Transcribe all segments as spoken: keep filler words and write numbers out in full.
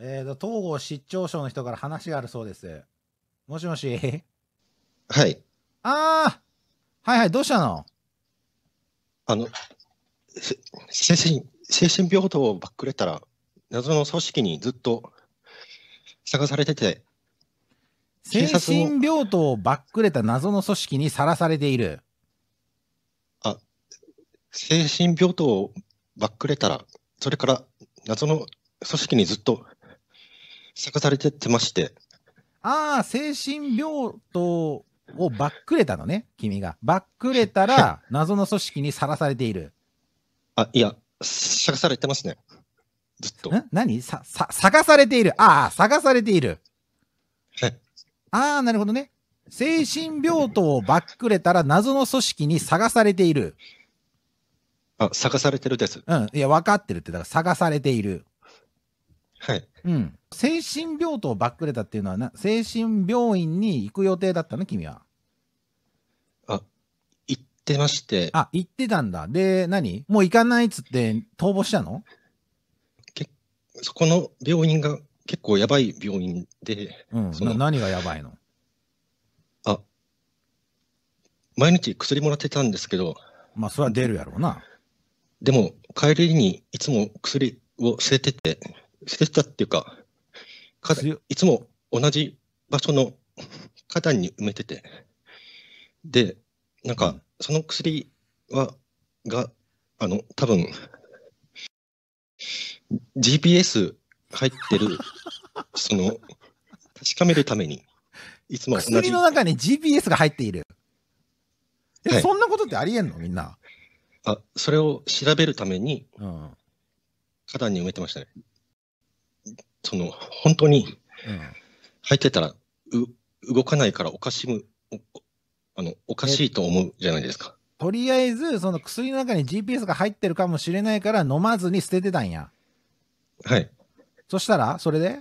えーと、東郷失調症の人から話があるそうです。もしもし。はい。ああ、はいはい、どうしたの？あの、せ精神、精神病棟をばっくれたら、謎の組織にずっと探されてて、精神病棟をばっくれた謎の組織にさらされている。あ、精神病棟をばっくれたら、それから謎の組織にずっと探されてってまして。ああ、精神病棟をばっくれたのね、君が。ばっくれたら、謎の組織にさらされている。あ、いや、探されてますね。ずっと。ん？何？さ、さ、探されている。ああ、探されている。ああ、なるほどね。精神病棟をばっくれたら、謎の組織に探されている。あ、探されてるです。うん。いや、分かってるって、だから探されている。はい。うん。精神病棟をばっくれたっていうのはな、精神病院に行く予定だったの、君は。あ、行ってまして。あ、行ってたんだ。で、何？もう行かないっつって、逃亡したの？け、そこの病院が、結構やばい病院で、うん、その何がやばいの？あ、毎日薬もらってたんですけど、まあそれは出るやろうな。でも帰りにいつも薬を捨ててて、捨ててたっていうか、かいつも同じ場所の花壇に埋めてて、でなんかその薬はがあの多分 ジーピーエス入ってる、その、確かめるために、いつも同じ。薬の中に ジーピーエス が入っている。え、はい、そんなことってありえんのみんな。あ、それを調べるために、花壇に埋めてましたね。その、本当に、入ってたら、う、動かないからおかしむ、あの、おかしいと思うじゃないですか。とりあえず、その薬の中に ジーピーエス が入ってるかもしれないから、飲まずに捨ててたんや。はい。そしたら、それで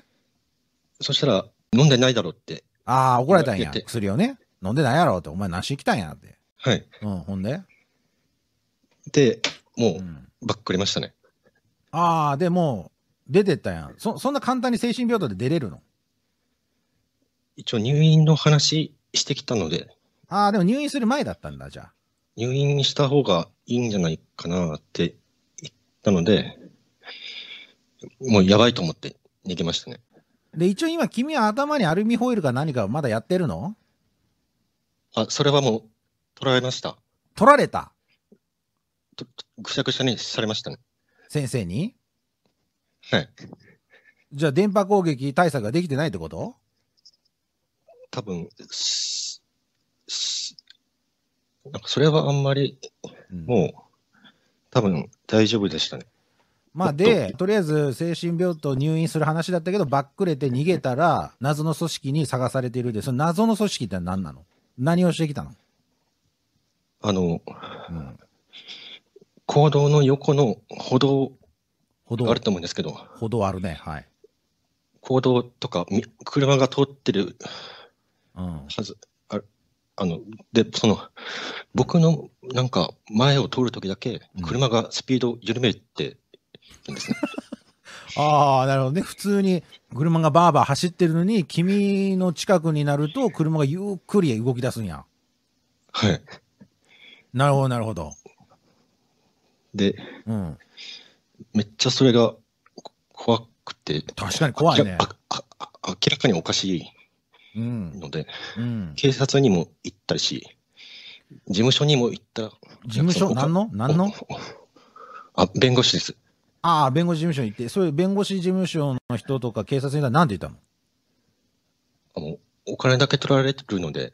そしたら、飲んでないだろうって。ああ、怒られたんや。薬をね。飲んでないやろって。お前、何しに来たんやって。はい。うん、ほんでで、もう、ばっくりましたね。うん、ああ、でも、出てったやん。そ、そんな簡単に精神病棟で出れるの？一応、入院の話してきたので。ああ、でも入院する前だったんだ、じゃあ。入院した方がいいんじゃないかなって言ったので、もうやばいと思って逃げましたね。で、一応今君は頭にアルミホイルか何かをまだやってるの？あ、それはもう取られました。取られた？とぐしゃぐしゃにされましたね。先生に？はい。じゃあ電波攻撃対策ができてないってこと？多分、なんかそれはあんまり、うん、もう多分大丈夫でしたね。まあで、とりあえず精神病棟入院する話だったけど、ばっくれて逃げたら、謎の組織に探されているで、その謎の組織って何なの？何をしてきたの？あの、うん、行動の横の歩道、歩道あると思うんですけど、歩道あるね、はい。行動とか、車が通ってるはず、うん、あ、あの、で、その、僕のなんか、前を通るときだけ、車がスピードを緩めて、うんああ、なるほどね。普通に車がバーバー走ってるのに、君の近くになると車がゆっくり動き出すんや。はい。なるほどなるほど。で、うん、めっちゃそれが怖くて。確かに怖いね。明らかにおかしいので、うんうん、警察にも行ったりし、事務所にも行ったら。事務所何の何のあ、弁護士です。ああ、弁護士事務所に行って、そういう弁護士事務所の人とか警察には何て言ったの？あの、お金だけ取られてるので、うん、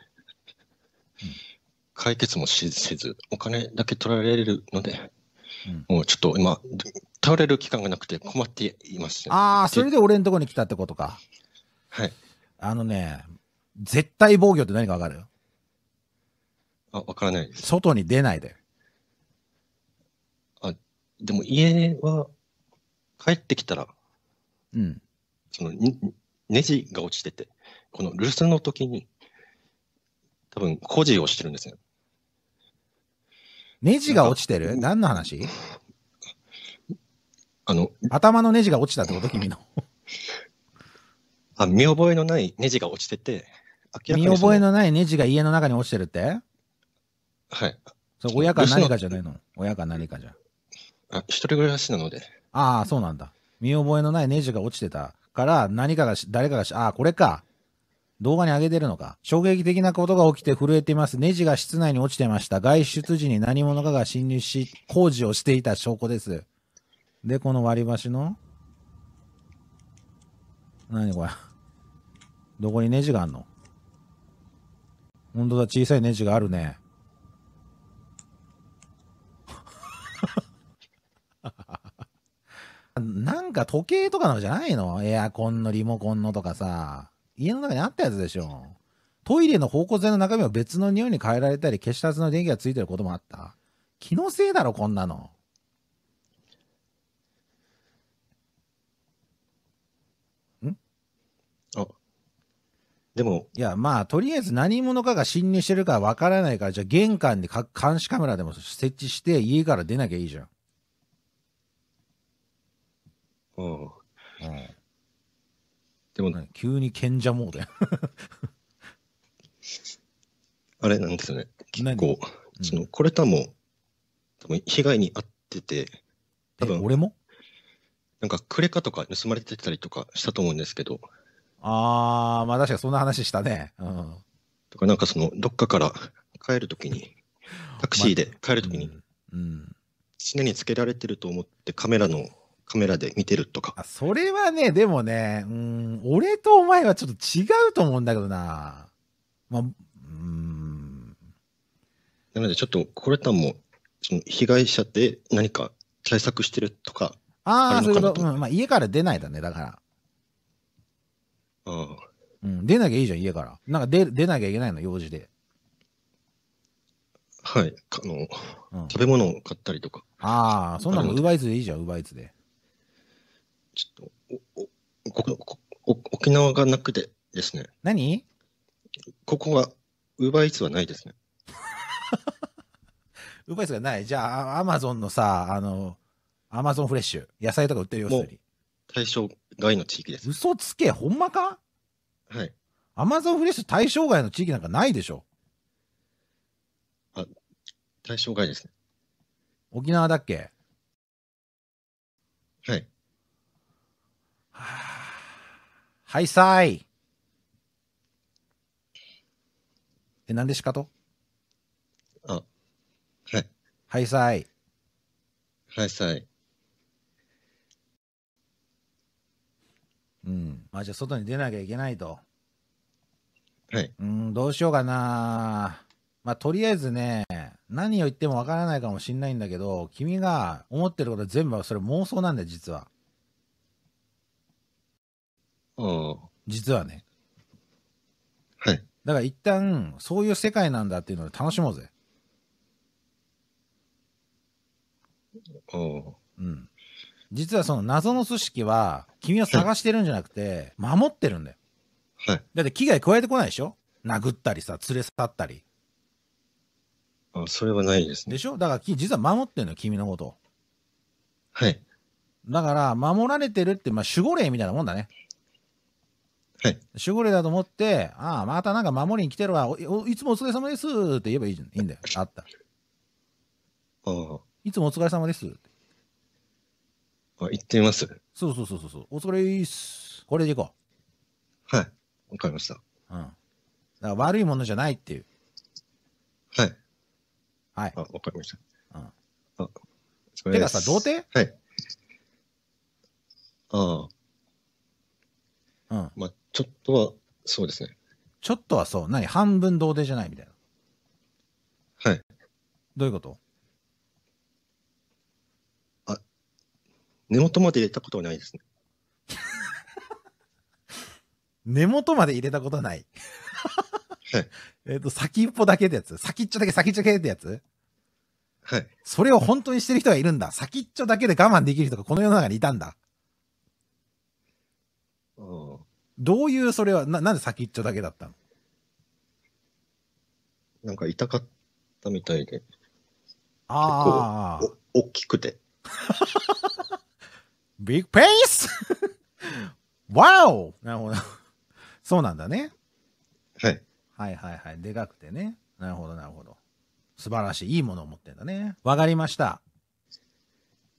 解決もせず、お金だけ取られるので、うん、もうちょっと今、倒れる期間がなくて困っています、ね。ああ、それで俺のところに来たってことか。はい。あのね、絶対防御って何か分かる？あ、分からないです。外に出ないで。でも家は帰ってきたら、うん、そのネジが落ちてて、この留守の時に、多分工事をしてるんですよ。ネジが落ちてる？何の話？あの、頭のネジが落ちたってこと？君の。あ、見覚えのないネジが落ちてて、明らかに見覚えのないネジが家の中に落ちてるって？はい。それ親か何かじゃないの？親か何かじゃ。あ、一人暮らしなので。ああ、そうなんだ。見覚えのないネジが落ちてたから、何かがし、誰かがし、ああ、これか。動画に上げてるのか。衝撃的なことが起きて震えています。ネジが室内に落ちてました。外出時に何者かが侵入し、工事をしていた証拠です。で、この割り箸の何これ。どこにネジがあんの？ほんとだ、小さいネジがあるね。なんか時計とかのじゃないの？エアコンのリモコンのとかさ。家の中にあったやつでしょ。トイレの方向性の中身を別の匂いに変えられたり、消したはずの電気がついてることもあった。気のせいだろ、こんなの。ん？あ、でも。いや、まあ、とりあえず何者かが侵入してるかわからないから、じゃあ玄関にか監視カメラでも設置して、家から出なきゃいいじゃん。うん。うん。でも急に賢者モードやあれなんですよね。結構、うん、そのこれ多分多分被害に遭ってて、多分俺もなんかクレカとか盗まれてたりとかしたと思うんですけど。ああ、まあ確かそんな話したね。うん、とかなんかそのどっかから帰るときにタクシーで帰るときに常につけられてると思ってカメラのカメラで見てるとか。あ、それはね、でもね、うん、俺とお前はちょっと違うと思うんだけどな。まあ、うん。なので、ちょっと、これとはもう、その被害者で何か対策してるとか。ああ、そういうこと。うん、まあ、家から出ないだね、だから。ああ。うん、出なきゃいいじゃん、家から。なんか出、出なきゃいけないの、用事で。はい、あの、うん、食べ物を買ったりとか。ああ、そんなの、ウーバーイーツでいいじゃん、ウーバーイーツで。ちょっとおおこお沖縄がなくてですね。何？ここはウーバーイーツはないですね。ウーバーイーツがない。じゃあアマゾンのさ、あのアマゾンフレッシュ野菜とか売ってるよ。もう対象外の地域です。嘘つけ、ほんまか？はい。アマゾンフレッシュ対象外の地域なんかないでしょ。あ、対象外ですね。沖縄だっけ？はい。はいさい。え、なんでしかと？あ、はい。はいさい。はいさい。うん。まあじゃあ外に出なきゃいけないと。はい。うん、どうしようかな。まあとりあえずね、何を言ってもわからないかもしれないんだけど、君が思ってること全部はそれ妄想なんだよ、実は。実はね。はい。だから一旦、そういう世界なんだっていうので楽しもうぜ。おうん。実はその謎の組織は、君を探してるんじゃなくて、守ってるんだよ。はい。だって危害加えてこないでしょ？殴ったりさ、連れ去ったり。あ、それはないですね。でしょ？だから実は守ってるのよ、君のこと。はい。だから、守られてるって、まあ、守護霊みたいなもんだね。はい、守護霊だと思って、ああ、またなんか守りに来てるわ、おおいつもお疲れ様ですって言えばいいじゃん、いいんだよ、あった。あいつもお疲れ様ですって。あ、行ってみます。そうそうそうそう、お疲れーす。これで行こう。はい、わかりました。うん。だから悪いものじゃないっていう。はい。はい。あ、わかりました。うん。あ、それてかさ、童貞？はい。ああ。うん。まあちょっとは、そうですね。ちょっとはそう。何？半分童貞じゃないみたいな。はい。どういうこと？あ、根元まで入れたことはないですね。根元まで入れたことはない。はい。えっと、先っぽだけってやつ。先っちょだけ、先っちょだけってやつ。はい。それを本当にしてる人がいるんだ。先っちょだけで我慢できる人がこの世の中にいたんだ。ああ。どういう、それはな、なんで先っちょだけだったの？なんか痛かったみたいで。ああ。大きくて。ビッグペースワオなるほど。そうなんだね。はい。はいはいはい。でかくてね。なるほどなるほど。素晴らしい。いいものを持ってんだね。わかりました。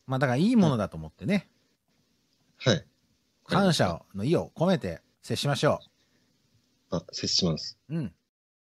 まあだからいいものだと思ってね。はい。感謝の意を込めて接しましょう。あ、接します。うん。